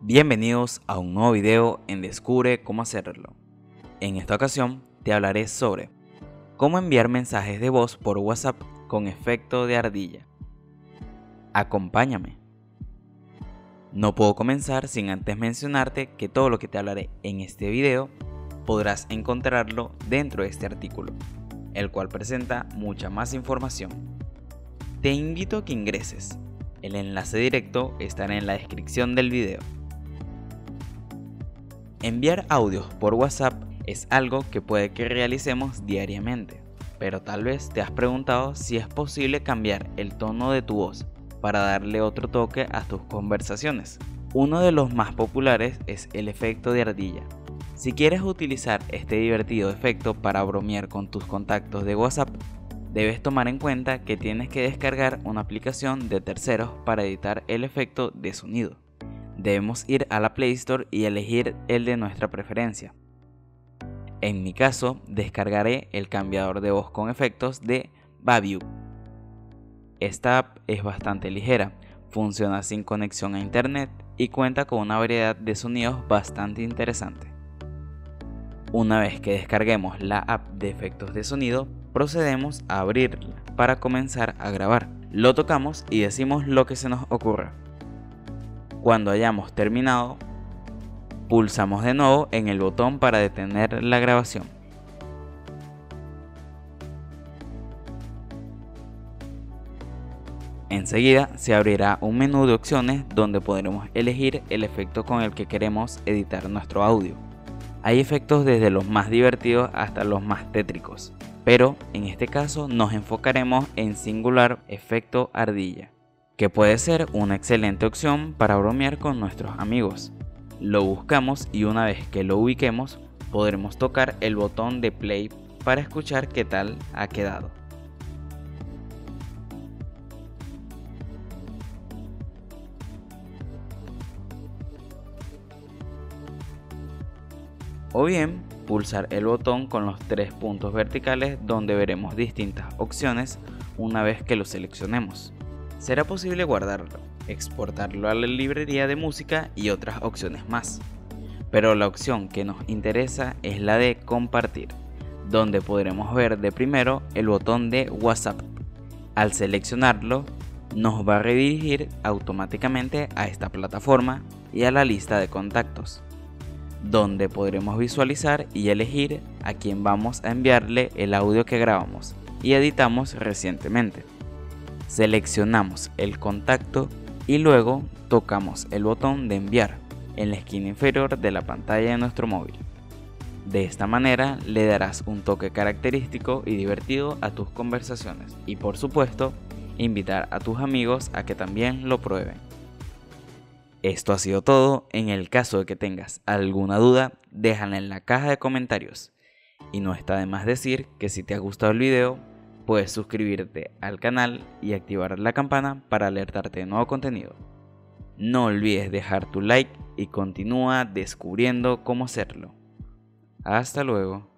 Bienvenidos a un nuevo video en Descubre Cómo Hacerlo. En esta ocasión te hablaré sobre cómo enviar mensajes de voz por WhatsApp con efecto de ardilla. Acompáñame. No puedo comenzar sin antes mencionarte que todo lo que te hablaré en este video podrás encontrarlo dentro de este artículo, el cual presenta mucha más información. Te invito a que ingreses. El enlace directo estará en la descripción del video. Enviar audios por WhatsApp es algo que puede que realicemos diariamente, pero tal vez te has preguntado si es posible cambiar el tono de tu voz para darle otro toque a tus conversaciones. Uno de los más populares es el efecto de ardilla. Si quieres utilizar este divertido efecto para bromear con tus contactos de WhatsApp, debes tomar en cuenta que tienes que descargar una aplicación de terceros para editar el efecto de sonido. Debemos ir a la Play Store y elegir el de nuestra preferencia. En mi caso, descargaré el cambiador de voz con efectos de Baviu. Esta app es bastante ligera, funciona sin conexión a internet y cuenta con una variedad de sonidos bastante interesante. Una vez que descarguemos la app de efectos de sonido, procedemos a abrirla para comenzar a grabar. Lo tocamos y decimos lo que se nos ocurra. Cuando hayamos terminado, pulsamos de nuevo en el botón para detener la grabación. Enseguida se abrirá un menú de opciones donde podremos elegir el efecto con el que queremos editar nuestro audio. Hay efectos desde los más divertidos hasta los más tétricos, pero en este caso nos enfocaremos en singular efecto ardilla, que puede ser una excelente opción para bromear con nuestros amigos. Lo buscamos y una vez que lo ubiquemos, podremos tocar el botón de play para escuchar qué tal ha quedado. O bien, pulsar el botón con los tres puntos verticales donde veremos distintas opciones una vez que lo seleccionemos. Será posible guardarlo, exportarlo a la librería de música y otras opciones más. Pero la opción que nos interesa es la de compartir, donde podremos ver de primero el botón de WhatsApp. Al seleccionarlo, nos va a redirigir automáticamente a esta plataforma y a la lista de contactos, donde podremos visualizar y elegir a quién vamos a enviarle el audio que grabamos y editamos recientemente. Seleccionamos el contacto y luego tocamos el botón de enviar en la esquina inferior de la pantalla de nuestro móvil. De esta manera le darás un toque característico y divertido a tus conversaciones y, por supuesto, invitar a tus amigos a que también lo prueben. Esto ha sido todo. En el caso de que tengas alguna duda, déjala en la caja de comentarios. Y no está de más decir que si te ha gustado el video, puedes suscribirte al canal y activar la campana para alertarte de nuevo contenido. No olvides dejar tu like y continúa descubriendo cómo hacerlo. Hasta luego.